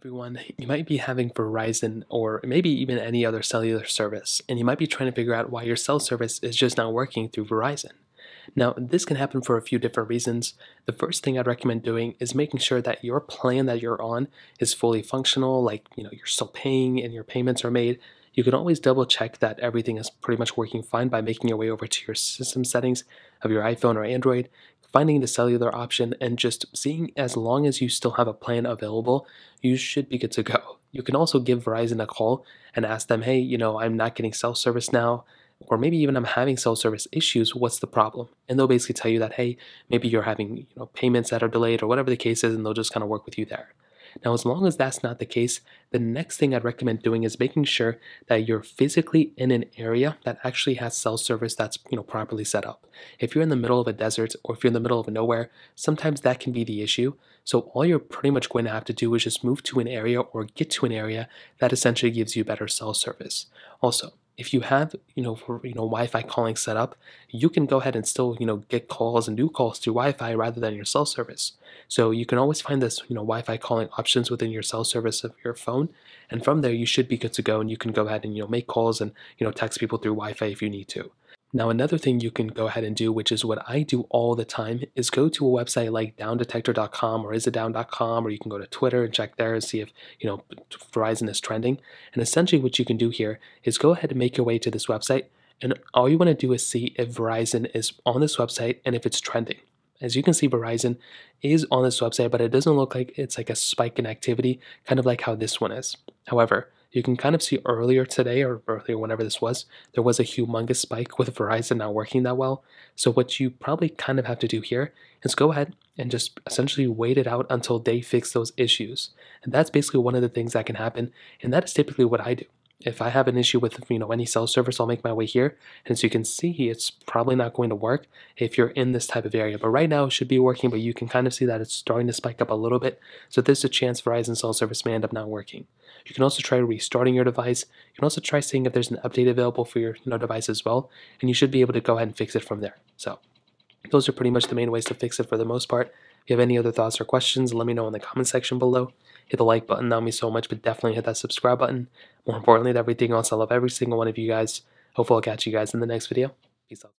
Everyone, you might be having Verizon or maybe even any other cellular service, and you might be trying to figure out why your cell service is just not working through Verizon. Now, this can happen for a few different reasons. The first thing I'd recommend doing is making sure that your plan that you're on is fully functional, like you're still paying and your payments are made. You can always double check that everything is pretty much working fine by making your way over to your system settings of your iPhone or Android, finding the cellular option, and just seeing as long as you still have a plan available, you should be good to go. You can also give Verizon a call and ask them, hey, I'm not getting cell service now, or maybe even I'm having cell service issues, what's the problem? And they'll basically tell you that, hey, maybe you're having payments that are delayed or whatever the case is, and they'll just kind of work with you there. Now, as long as that's not the case, the next thing I'd recommend doing is making sure that you're physically in an area that actually has cell service that's properly set up. If you're in the middle of a desert or if you're in the middle of nowhere, sometimes that can be the issue. So all you're pretty much going to have to do is just move to an area or get to an area that essentially gives you better cell service. Also, if you have Wi-Fi calling set up, you can go ahead and still get calls and do calls through Wi-Fi rather than your cell service. So you can always find this Wi-Fi calling options within your cell service of your phone, and from there you should be good to go, and you can go ahead and make calls and text people through Wi-Fi if you need to. Now, another thing you can go ahead and do, which is what I do all the time, is go to a website like downdetector.com or isitdown.com, or you can go to Twitter and check there and see if, Verizon is trending. And essentially what you can do here is go ahead and make your way to this website, and all you want to do is see if Verizon is on this website and if it's trending. As you can see, Verizon is on this website, but it doesn't look like it's like a spike in activity, kind of like how this one is. However, you can kind of see earlier today or earlier whenever this was, there was a humongous spike with Verizon not working that well. So what you probably kind of have to do here is go ahead and just essentially wait it out until they fix those issues. And that's basically one of the things that can happen, and that is typically what I do. If I have an issue with any cell service, I'll make my way here, and so you can see it's probably not going to work if you're in this type of area. But right now it should be working, but you can kind of see that it's starting to spike up a little bit, so there's a chance Verizon cell service may end up not working. You can also try restarting your device. You can also try seeing if there's an update available for your device as well, and you should be able to go ahead and fix it from there. So those are pretty much the main ways to fix it for the most part. If you have any other thoughts or questions, let me know in the comment section below. Hit the like button, that would mean so much, but definitely hit that subscribe button. More importantly than everything else, I love every single one of you guys. Hopefully I'll catch you guys in the next video. Peace out.